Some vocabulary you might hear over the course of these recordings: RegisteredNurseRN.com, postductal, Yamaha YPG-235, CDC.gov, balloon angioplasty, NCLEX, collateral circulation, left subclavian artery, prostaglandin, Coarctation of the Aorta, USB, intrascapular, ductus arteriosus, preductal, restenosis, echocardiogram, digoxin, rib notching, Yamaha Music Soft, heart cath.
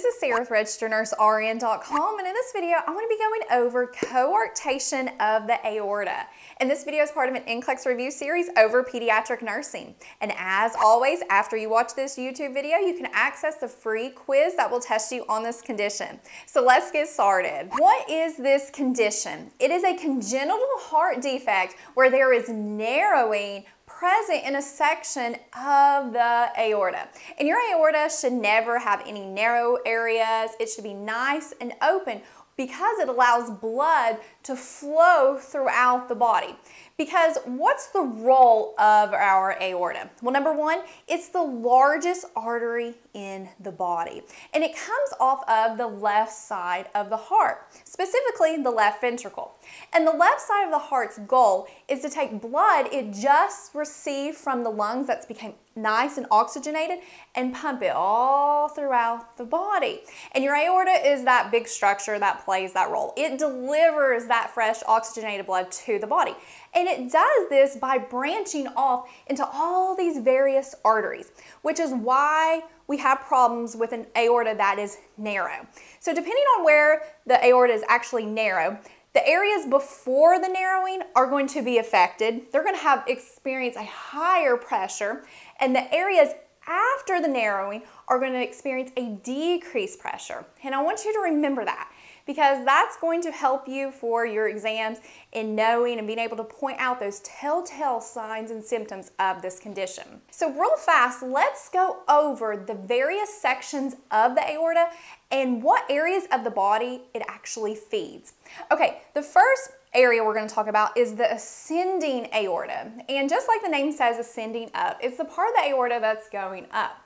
This is Sarah with RegisteredNurseRN.com, and in this video, I'm going to be going over coarctation of the aorta. And this video is part of an NCLEX review series over pediatric nursing. And as always, after you watch this YouTube video, you can access the free quiz that will test you on this condition. So let's get started. What is this condition? It is a congenital heart defect where there is narrowing present in a section of the aorta. And your aorta should never have any narrow areas. It should be nice and open because it allows blood to flow throughout the body. Because what's the role of our aorta? Well, number one, it's the largest artery in the body. And it comes off of the left side of the heart, specifically the left ventricle. And the left side of the heart's goal is to take blood it just received from the lungs that's become nice and oxygenated and pump it all throughout the body. And your aorta is that big structure that plays that role. It delivers that fresh oxygenated blood to the body. And it does this by branching off into all these various arteries, which is why we have problems with an aorta that is narrow. So depending on where the aorta is actually narrow, the areas before the narrowing are going to be affected. They're going to experience a higher pressure, and the areas after the narrowing are going to experience a decreased pressure. And I want you to remember that, because that's going to help you for your exams in knowing and being able to point out those telltale signs and symptoms of this condition. So real fast, let's go over the various sections of the aorta and what areas of the body it actually feeds. Okay, the first area we're going to talk about is the ascending aorta. And just like the name says, ascending up, it's the part of the aorta that's going up.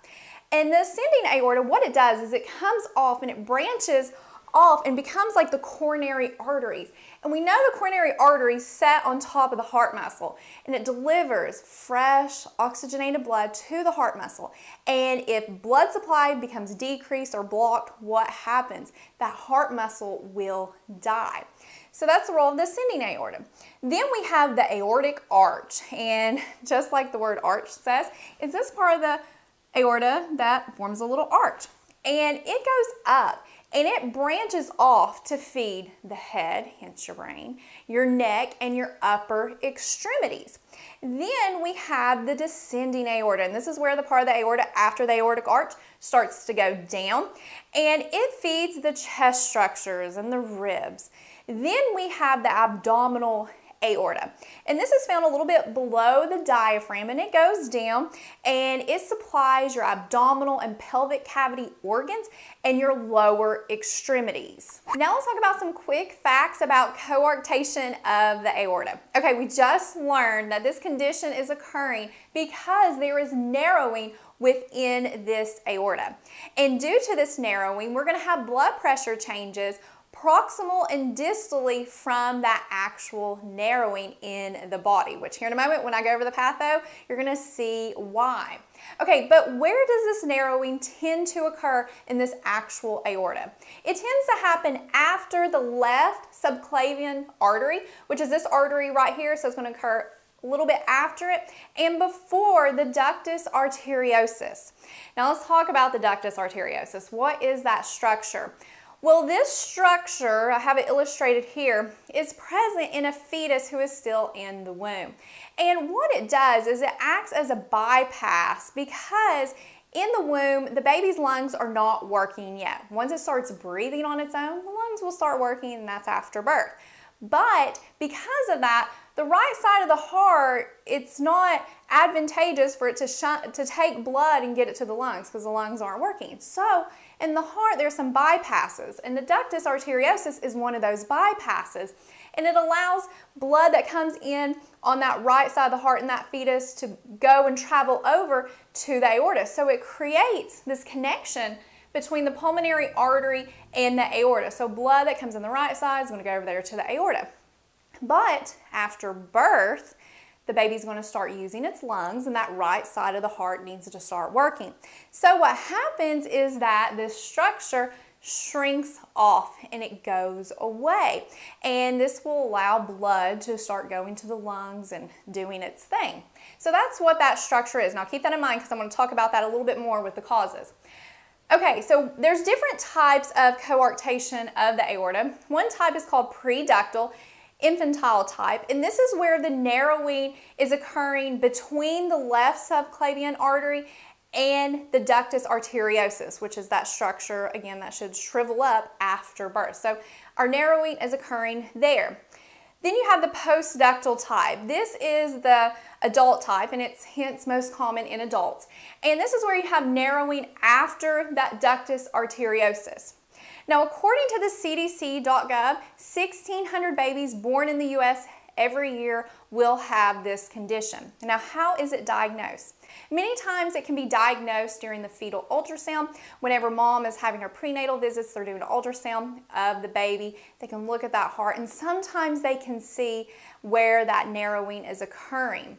And the ascending aorta, what it does is it comes off and it branches off and becomes like the coronary arteries. And we know the coronary arteries set on top of the heart muscle, and it delivers fresh oxygenated blood to the heart muscle. And if blood supply becomes decreased or blocked, what happens? That heart muscle will die. So that's the role of the ascending aorta. Then we have the aortic arch. And just like the word arch says, it's this part of the aorta that forms a little arch. And it goes up, and it branches off to feed the head, hence your brain, your neck, and your upper extremities. Then we have the descending aorta, and this is where the part of the aorta after the aortic arch starts to go down, and it feeds the chest structures and the ribs. Then we have the abdominal aorta, and this is found a little bit below the diaphragm, and it goes down and it supplies your abdominal and pelvic cavity organs and your lower extremities. Now let's talk about some quick facts about coarctation of the aorta. Okay, we just learned that this condition is occurring because there is narrowing within this aorta, and due to this narrowing, we're going to have blood pressure changes proximal and distally from that actual narrowing in the body, which here in a moment when I go over the patho, you're going to see why. Okay, but where does this narrowing tend to occur in this actual aorta? It tends to happen after the left subclavian artery, which is this artery right here, so it's going to occur a little bit after it, and before the ductus arteriosus. Now let's talk about the ductus arteriosus. What is that structure? Well, this structure, I have it illustrated here, is present in a fetus who is still in the womb. And what it does is it acts as a bypass, because in the womb, the baby's lungs are not working yet. Once it starts breathing on its own, the lungs will start working, and that's after birth. But because of that, the right side of the heart, it's not advantageous for it to take blood and get it to the lungs, because the lungs aren't working. So in the heart, there's some bypasses, and the ductus arteriosus is one of those bypasses. And it allows blood that comes in on that right side of the heart in that fetus to go and travel over to the aorta. So it creates this connection between the pulmonary artery and the aorta. So blood that comes in the right side is going to go over there to the aorta. But after birth, the baby's going to start using its lungs, and that right side of the heart needs to start working. So what happens is that this structure shrinks off and it goes away, and this will allow blood to start going to the lungs and doing its thing. So that's what that structure is. Now keep that in mind, because I'm going to talk about that a little bit more with the causes. Okay, so there's different types of coarctation of the aorta. One type is called preductal, infantile type, and this is where the narrowing is occurring between the left subclavian artery and the ductus arteriosus, which is that structure, again, that should shrivel up after birth. So our narrowing is occurring there. Then you have the postductal type. This is the adult type, and it's hence most common in adults. And this is where you have narrowing after that ductus arteriosus. Now, according to the CDC.gov, 1,600 babies born in the U.S. every year will have this condition. Now, how is it diagnosed? Many times it can be diagnosed during the fetal ultrasound. Whenever mom is having her prenatal visits, they're doing an ultrasound of the baby. They can look at that heart, and sometimes they can see where that narrowing is occurring.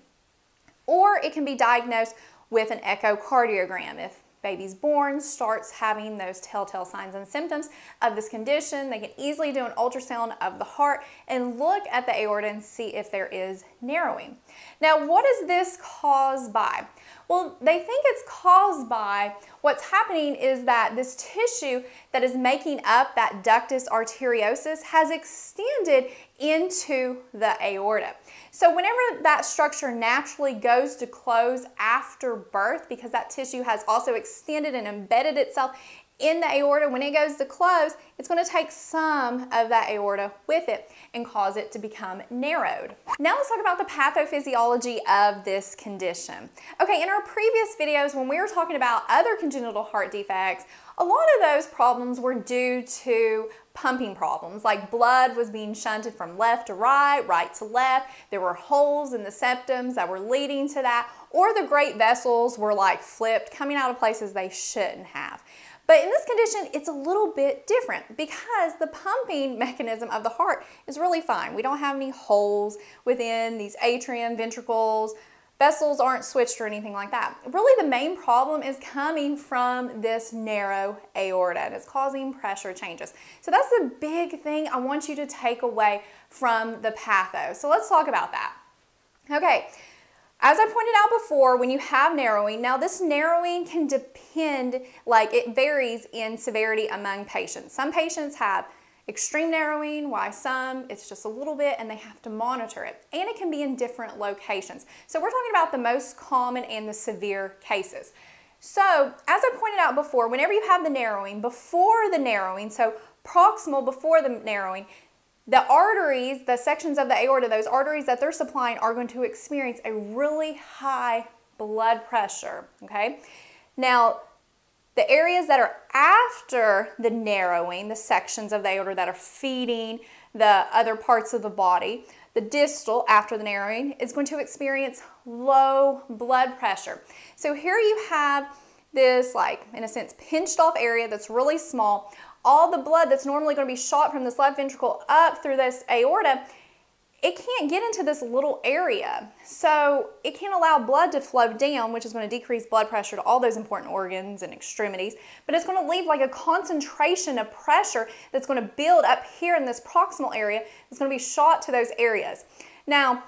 Or it can be diagnosed with an echocardiogram. If baby's born, starts having those telltale signs and symptoms of this condition, they can easily do an ultrasound of the heart and look at the aorta and see if there is narrowing. Now, what is this caused by? Well, they think it's caused by what's happening is that this tissue that is making up that ductus arteriosus has extended into the aorta. So whenever that structure naturally goes to close after birth, because that tissue has also extended and embedded itself in the aorta, when it goes to close, it's going to take some of that aorta with it and cause it to become narrowed. Now let's talk about the pathophysiology of this condition. Okay, in our previous videos when we were talking about other congenital heart defects, a lot of those problems were due to pumping problems, like blood was being shunted from left to right, right to left. There were holes in the septums that were leading to that, or the great vessels were like flipped, coming out of places they shouldn't have. But in this condition, it's a little bit different because the pumping mechanism of the heart is really fine. We don't have any holes within these atrium, ventricles, vessels aren't switched or anything like that. Really, the main problem is coming from this narrow aorta, and it's causing pressure changes. So that's the big thing I want you to take away from the patho. So let's talk about that. Okay. As I pointed out before, when you have narrowing, now this narrowing can depend, like it varies in severity among patients. Some patients have extreme narrowing, while some it's just a little bit and they have to monitor it. And it can be in different locations. So we're talking about the most common and the severe cases. So as I pointed out before, whenever you have the narrowing, before the narrowing, so proximal before the narrowing, the arteries, the sections of the aorta, those arteries that they're supplying are going to experience a really high blood pressure, okay? Now, the areas that are after the narrowing, the sections of the aorta that are feeding the other parts of the body, the distal after the narrowing is going to experience low blood pressure. So here you have this, like, in a sense, pinched off area that's really small. All the blood that's normally going to be shot from this left ventricle up through this aorta, it can't get into this little area. So it can't allow blood to flow down, which is going to decrease blood pressure to all those important organs and extremities, but it's going to leave like a concentration of pressure that's going to build up here in this proximal area. It's going to be shot to those areas. Now,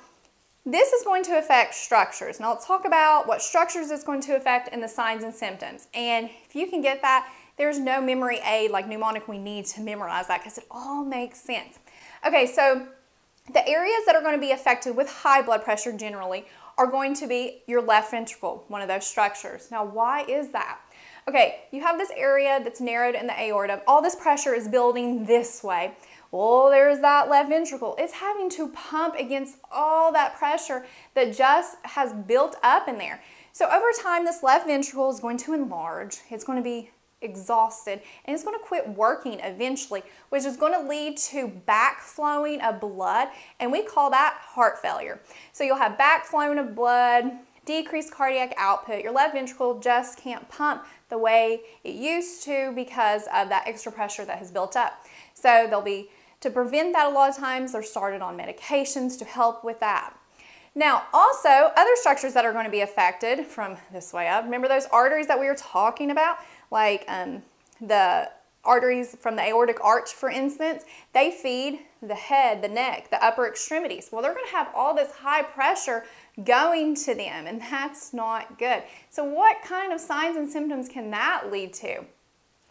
this is going to affect structures. Now let's talk about what structures it's going to affect and the signs and symptoms. And if you can get that, there's no memory aid like mnemonic we need to memorize that because it all makes sense. Okay, so the areas that are going to be affected with high blood pressure generally are going to be your left ventricle, one of those structures. Now, why is that? Okay, you have this area that's narrowed in the aorta. All this pressure is building this way. Well, there's that left ventricle. It's having to pump against all that pressure that just has built up in there. So over time, this left ventricle is going to enlarge. It's going to be exhausted, and it's going to quit working eventually, which is going to lead to backflowing of blood, and we call that heart failure. So you'll have backflowing of blood, decreased cardiac output. Your left ventricle just can't pump the way it used to because of that extra pressure that has built up. So they'll be, to prevent that a lot of times, they're started on medications to help with that. Now, also, other structures that are going to be affected from this way up, remember those arteries that we were talking about? Like the arteries from the aortic arch, for instance, they feed the head, the neck, the upper extremities. Well, they're going to have all this high pressure going to them, and that's not good. So what kind of signs and symptoms can that lead to?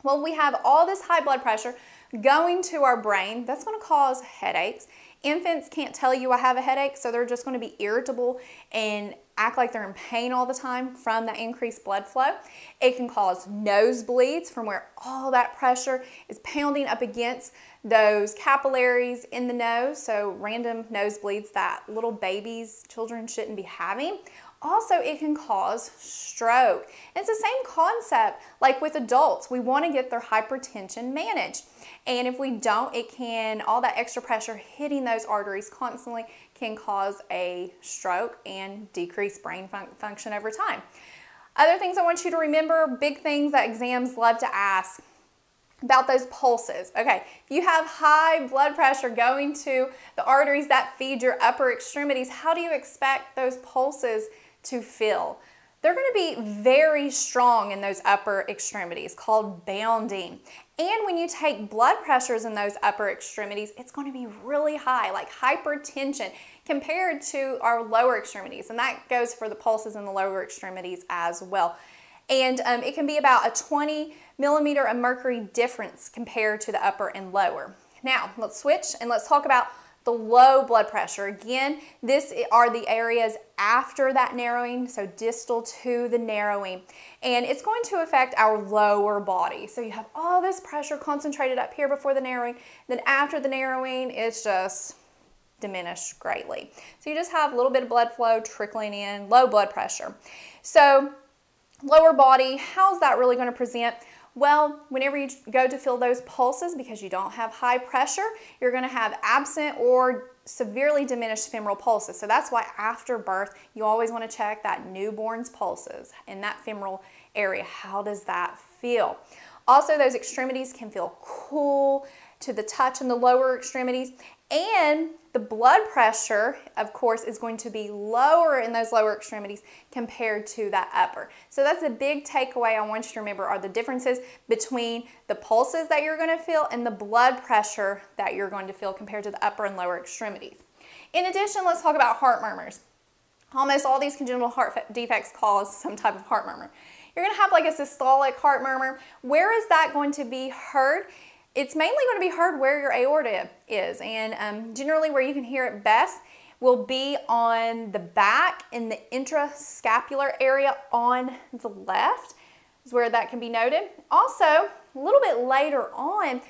Well, we have all this high blood pressure going to our brain. That's going to cause headaches. Infants can't tell you I have a headache, so they're just going to be irritable and act like they're in pain all the time from the increased blood flow. It can cause nosebleeds from where all that pressure is pounding up against those capillaries in the nose, so random nosebleeds that little babies, children shouldn't be having. Also, it can cause stroke. It's the same concept like with adults. We want to get their hypertension managed. And if we don't, it can, all that extra pressure hitting those arteries constantly can cause a stroke and decrease brain function over time. Other things I want you to remember, big things that exams love to ask about those pulses. Okay, if you have high blood pressure going to the arteries that feed your upper extremities, how do you expect those pulses to feel? They're going to be very strong in those upper extremities, called bounding. And when you take blood pressures in those upper extremities, it's going to be really high, like hypertension, compared to our lower extremities. And that goes for the pulses in the lower extremities as well. And it can be about a 20 millimeter of mercury difference compared to the upper and lower. Now, let's switch and let's talk about the low blood pressure. Again, these are the areas after that narrowing, so distal to the narrowing. And it's going to affect our lower body. So you have all this pressure concentrated up here before the narrowing. Then after the narrowing, it's just diminished greatly. So you just have a little bit of blood flow trickling in, low blood pressure. So lower body, how's that really going to present? Well, whenever you go to feel those pulses, because you don't have high pressure, you're going to have absent or severely diminished femoral pulses. So that's why after birth, you always want to check that newborn's pulses in that femoral area. How does that feel? Also, those extremities can feel cool to the touch in the lower extremities. And the blood pressure, of course, is going to be lower in those lower extremities compared to that upper. So that's a big takeaway I want you to remember, are the differences between the pulses that you're going to feel and the blood pressure that you're going to feel compared to the upper and lower extremities. In addition, let's talk about heart murmurs. Almost all these congenital heart defects cause some type of heart murmur. You're going to have like a systolic heart murmur. Where is that going to be heard? It's mainly going to be heard where your aorta is, and generally where you can hear it best will be on the back in the intrascapular area on the left is where that can be noted. Also, a little bit later on,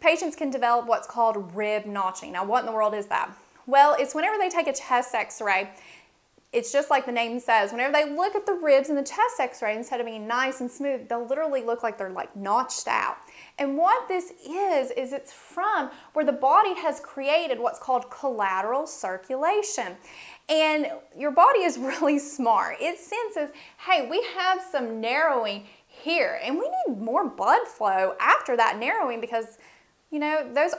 patients can develop what's called rib notching. Now, what in the world is that? Well, it's whenever they take a chest x-ray, it's just like the name says, whenever they look at the ribs in the chest x-ray, instead of being nice and smooth, they'll literally look like they're like notched out. And what this is it's from where the body has created what's called collateral circulation. And your body is really smart. It senses, hey, we have some narrowing here and we need more blood flow after that narrowing because, you know, those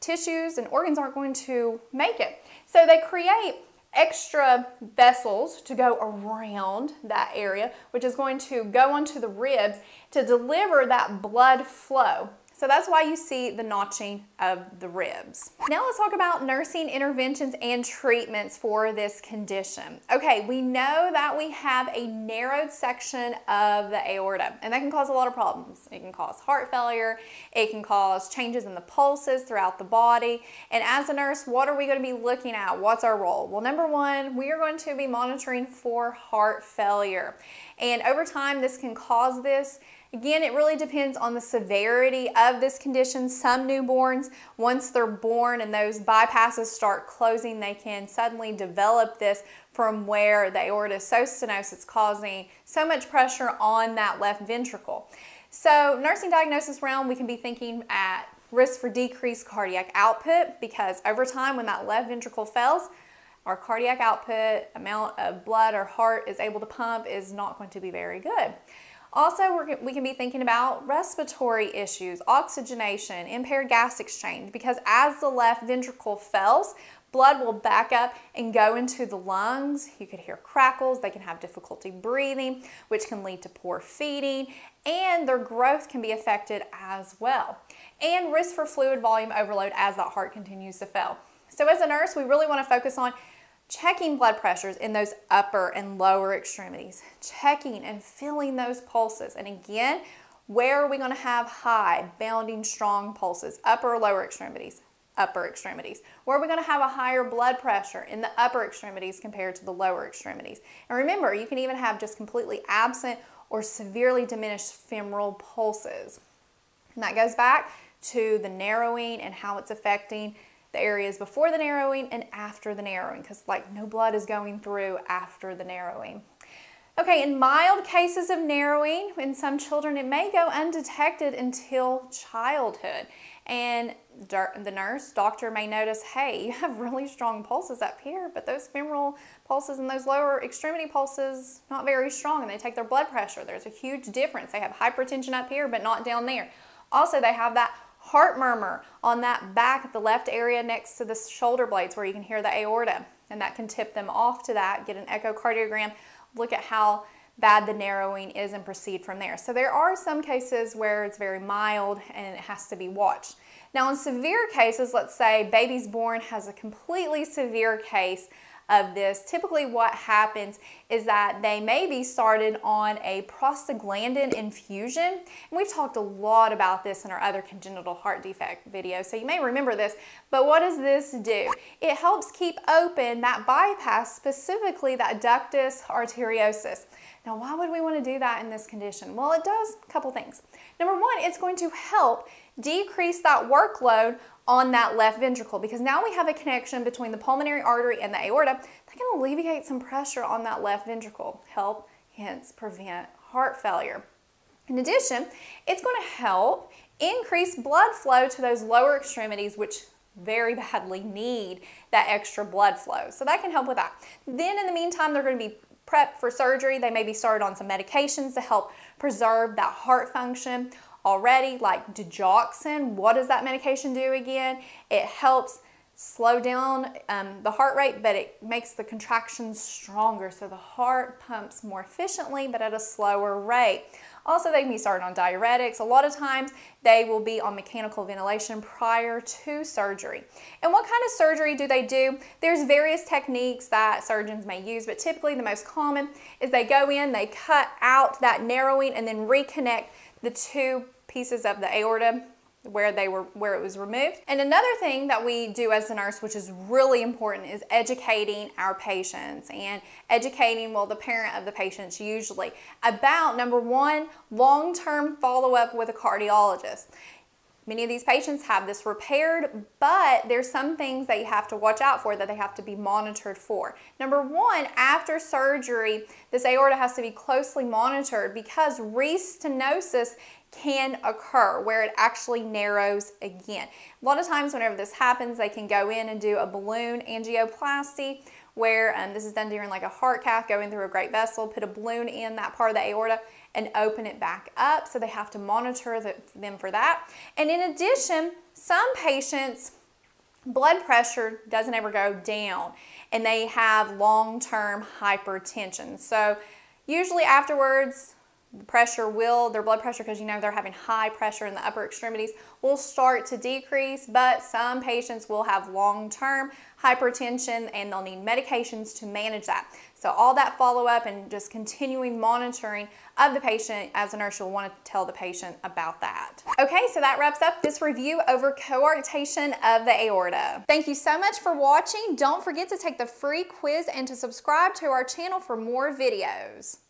tissues and organs aren't going to make it. So they create extra vessels to go around that area, which is going to go onto the ribs to deliver that blood flow. So that's why you see the notching of the ribs. Now let's talk about nursing interventions and treatments for this condition. Okay, we know that we have a narrowed section of the aorta, and that can cause a lot of problems. It can cause heart failure, it can cause changes in the pulses throughout the body. And as a nurse, what are we going to be looking at? What's our role? Well, number one, we are going to be monitoring for heart failure. And over time, this can cause this. Again, it really depends on the severity of this condition. Some newborns, once they're born and those bypasses start closing, they can suddenly develop this from where the aorta is so stenosis, causing so much pressure on that left ventricle. So nursing diagnosis realm, we can be thinking at risk for decreased cardiac output because over time when that left ventricle fails, our cardiac output, amount of blood our heart is able to pump is not going to be very good. Also, we can be thinking about respiratory issues, oxygenation, impaired gas exchange, because as the left ventricle fails, blood will back up and go into the lungs. You could hear crackles, they can have difficulty breathing, which can lead to poor feeding, and their growth can be affected as well. And risk for fluid volume overload as that heart continues to fail. So as a nurse, we really want to focus on checking blood pressures in those upper and lower extremities, checking and feeling those pulses. And again, Where are we going to have high, bounding, strong pulses? Upper or lower extremities? Upper extremities. Where are we going to have a higher blood pressure? In the upper extremities compared to the lower extremities. And remember, you can even have just completely absent or severely diminished femoral pulses. And that goes back to the narrowing and how it's affecting the areas before the narrowing and after the narrowing, because like no blood is going through after the narrowing. Okay, in mild cases of narrowing, in some children, it may go undetected until childhood. And the nurse, doctor may notice, hey, you have really strong pulses up here, but those femoral pulses and those lower extremity pulses, not very strong, and they take their blood pressure. There's a huge difference. They have hypertension up here, but not down there. Also, they have that heart murmur on that back, the left area next to the shoulder blades where you can hear the aorta, and that can tip them off to that, get an echocardiogram, look at how bad the narrowing is and proceed from there. So there are some cases where it's very mild and it has to be watched. Now in severe cases, let's say baby's born, has a completely severe case of this, typically what happens is that they may be started on a prostaglandin infusion. And we talked a lot about this in our other congenital heart defect video, so you may remember this, but what does this do? It helps keep open that bypass, specifically that ductus arteriosus. Now, why would we want to do that in this condition? Well, it does a couple things. Number one, it's going to help decrease that workload on that left ventricle, because now we have a connection between the pulmonary artery and the aorta that can alleviate some pressure on that left ventricle, help, hence, prevent heart failure. In addition, it's going to help increase blood flow to those lower extremities, which very badly need that extra blood flow. So that can help with that. Then in the meantime, they're going to be prepped for surgery. They may be started on some medications to help preserve that heart function already, like digoxin. What does that medication do again? It helps slow down the heart rate, but it makes the contractions stronger, so the heart pumps more efficiently, but at a slower rate. Also, they can be started on diuretics. A lot of times, they will be on mechanical ventilation prior to surgery. And what kind of surgery do they do? There's various techniques that surgeons may use, but typically the most common is they go in, they cut out that narrowing, and then reconnect the two pieces of the aorta where it was removed. And another thing that we do as a nurse, which is really important, is educating our patients and educating, well, the parent of the patients usually, about number one, long-term follow-up with a cardiologist. Many of these patients have this repaired, but there's some things that you have to watch out for, that they have to be monitored for. Number one, after surgery, this aorta has to be closely monitored because restenosis can occur, where it actually narrows again. A lot of times whenever this happens, they can go in and do a balloon angioplasty, where this is done during like a heart cath, going through a great vessel, put a balloon in that part of the aorta and open it back up. So they have to monitor them for that. And in addition, some patients' blood pressure doesn't ever go down and they have long-term hypertension. So usually afterwards, the pressure will, their blood pressure, because you know they're having high pressure in the upper extremities, will start to decrease, but some patients will have long-term hypertension and they'll need medications to manage that. So all that follow-up and just continuing monitoring of the patient, as a nurse, you'll want to tell the patient about that. Okay, so that wraps up this review over coarctation of the aorta. Thank you so much for watching. Don't forget to take the free quiz and to subscribe to our channel for more videos.